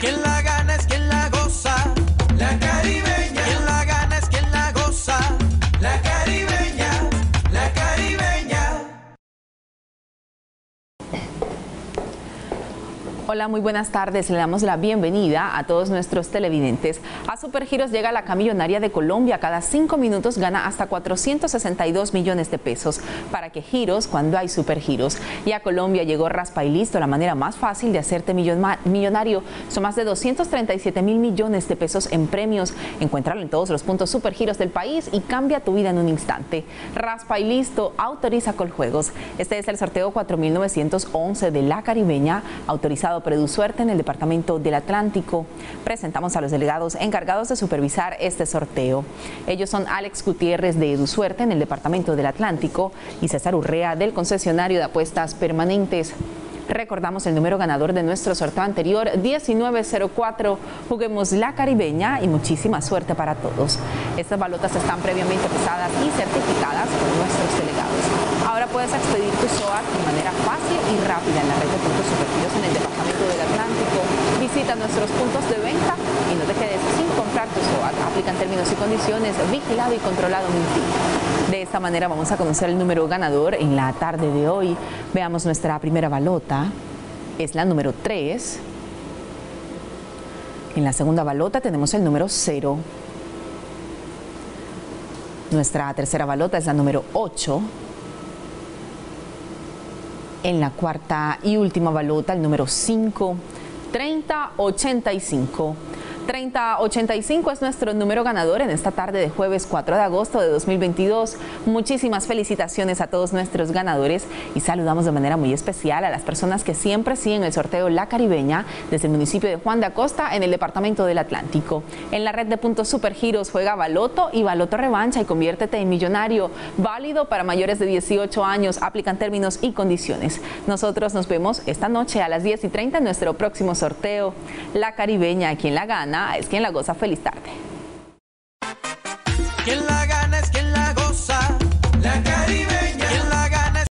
Quien la gana es quien la goza. La Caribeña. Quien la gana es quien la goza. La Caribeña. La Caribeña. Hola, muy buenas tardes. Le damos la bienvenida a todos nuestros televidentes. A Supergiros llega la camillonaria de Colombia. Cada 5 minutos gana hasta 462 millones de pesos. ¿Para qué giros cuando hay supergiros? Y a Colombia llegó Raspa y Listo, la manera más fácil de hacerte millonario. Son más de 237 mil millones de pesos en premios. Encuéntralo en todos los puntos Supergiros del país y cambia tu vida en un instante. Raspa y Listo autoriza Coljuegos. Este es el sorteo 4911 de La Caribeña, autorizado por EduSuerte en el Departamento del Atlántico. Presentamos a los delegados encargados de supervisar este sorteo. Ellos son Alex Gutiérrez de EduSuerte en el Departamento del Atlántico y César Urrea del concesionario de apuestas permanentes. Recordamos el número ganador de nuestro sorteo anterior, 1904. Juguemos La Caribeña y muchísima suerte para todos. Estas balotas están previamente pesadas y certificadas por nuestros delegados. Ahora puedes expedir tu SOAT de manera fácil y rápida en la red de puntos Supergiros en el Departamento del Atlántico. Visita nuestros puntos de venta y no te quedes sin comprar tu SOAT. Aplican términos y condiciones, vigilado y controlado MINTI. De esta manera vamos a conocer el número ganador en la tarde de hoy. Veamos nuestra primera balota, es la número 3. En la segunda balota tenemos el número 0. Nuestra tercera balota es la número 8. En la cuarta y última balota, el número 5. 3085. 3085 es nuestro número ganador en esta tarde de jueves 4 de agosto de 2022. Muchísimas felicitaciones a todos nuestros ganadores y saludamos de manera muy especial a las personas que siempre siguen el sorteo La Caribeña desde el municipio de Juan de Acosta en el Departamento del Atlántico. En la red de puntos Supergiros juega Baloto y Baloto Revancha y conviértete en millonario. Válido para mayores de 18 años. Aplican términos y condiciones. Nosotros nos vemos esta noche a las 10:30 en nuestro próximo sorteo. La Caribeña, quien la gana es quien la goza. Feliz tarde.